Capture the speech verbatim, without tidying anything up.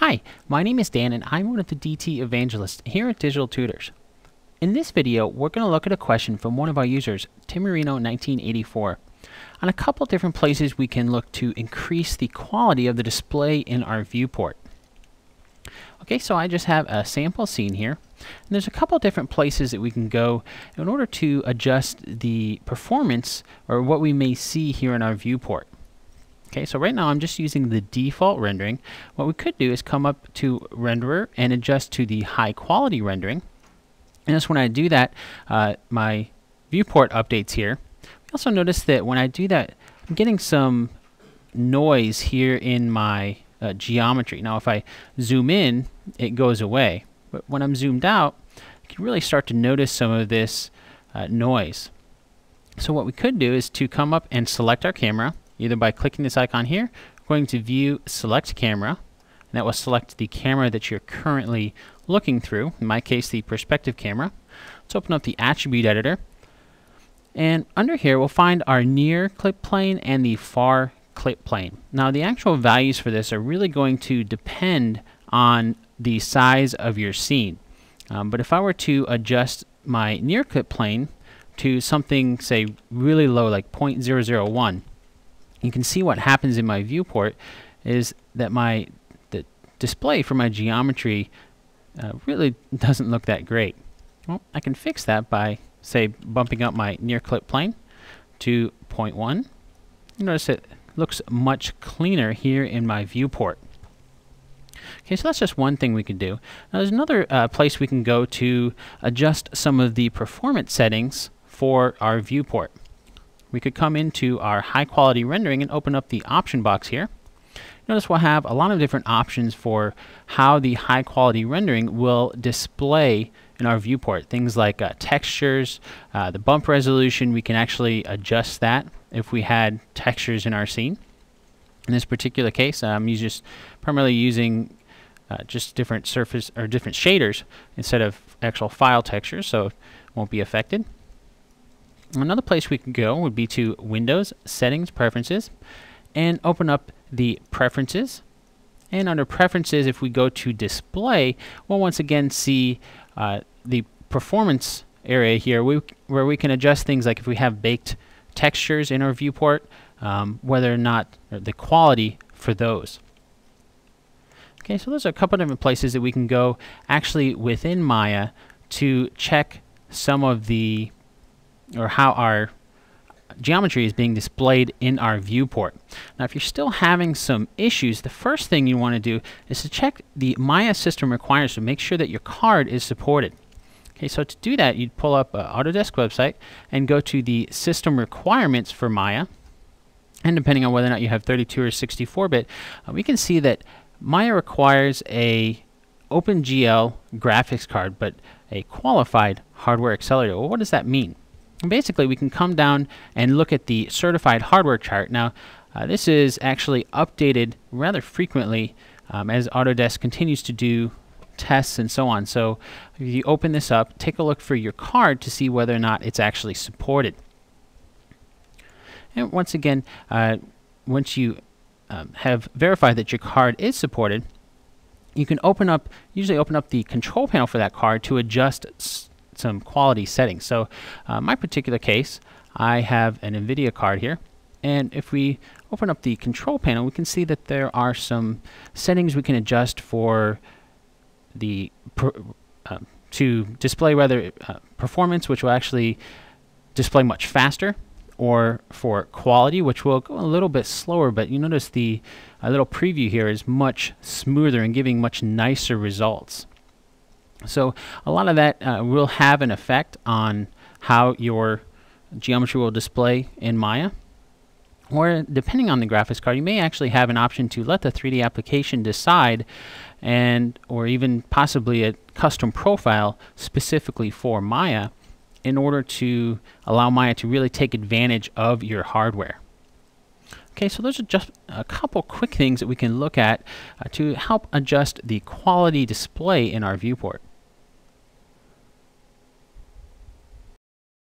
Hi, my name is Dan and I'm one of the D T evangelists here at Digital Tutors. In this video, we're going to look at a question from one of our users, Timerino nineteen eighty-four, on a couple different places we can look to increase the quality of the display in our viewport. Okay, so I just have a sample scene here, and there's a couple different places that we can go in order to adjust the performance or what we may see here in our viewport. Okay, so right now I'm just using the default rendering. What we could do is come up to renderer and adjust to the high quality rendering. And just when I do that, uh, my viewport updates here. We also notice that when I do that, I'm getting some noise here in my uh, geometry. Now if I zoom in, it goes away. But when I'm zoomed out, I can really start to notice some of this uh, noise. So what we could do is to come up and select our camera, either by clicking this icon here, going to View, Select Camera, and that will select the camera that you're currently looking through, in my case the perspective camera. Let's open up the attribute editor, and under here we'll find our near clip plane and the far clip plane. Now the actual values for this are really going to depend on the size of your scene, um, but if I were to adjust my near clip plane to something, say, really low, like zero point zero zero one, you can see what happens in my viewport is that my the display for my geometry uh, really doesn't look that great. Well, I can fix that by, say, bumping up my near clip plane to zero point one. You notice it looks much cleaner here in my viewport. Okay, so that's just one thing we can do. Now there's another uh, place we can go to adjust some of the performance settings for our viewport. We could come into our high quality rendering and open up the option box here. Notice we'll have a lot of different options for how the high quality rendering will display in our viewport. Things like uh, textures, uh, the bump resolution, we can actually adjust that if we had textures in our scene. In this particular case, I'm just primarily using uh, just different surface or different shaders instead of actual file textures, so it won't be affected. Another place we can go would be to Windows, Settings, Preferences, and open up the Preferences. And under Preferences, if we go to Display, we'll once again see uh, the performance area here we, where we can adjust things like if we have baked textures in our viewport, um, whether or not or the quality for those. Okay, so those are a couple different places that we can go actually within Maya to check some of the or how our geometry is being displayed in our viewport. Now if you're still having some issues, the first thing you want to do is to check the Maya system requirements to make sure that your card is supported. Okay, so to do that, you'd pull up uh, Autodesk website and go to the system requirements for Maya, and depending on whether or not you have thirty-two or sixty-four bit, uh, we can see that Maya requires a OpenGL graphics card but a qualified hardware accelerator. Well, what does that mean? Basically, we can come down and look at the certified hardware chart. Now, uh, this is actually updated rather frequently um, as Autodesk continues to do tests and so on. So if you open this up, take a look for your card to see whether or not it's actually supported. And once again, uh, once you um, have verified that your card is supported, you can open up, usually open up the control panel for that card to adjust some quality settings. So uh, my particular case, I have an NVIDIA card here, and if we open up the control panel, we can see that there are some settings we can adjust for the per, uh, to display rather uh, performance, which will actually display much faster, or for quality, which will go a little bit slower, but you notice the uh, little preview here is much smoother and giving much nicer results. So a lot of that uh, will have an effect on how your geometry will display in Maya. Or depending on the graphics card, you may actually have an option to let the three D application decide, and or even possibly a custom profile specifically for Maya in order to allow Maya to really take advantage of your hardware. Okay, so those are just a couple quick things that we can look at uh, to help adjust the quality display in our viewport.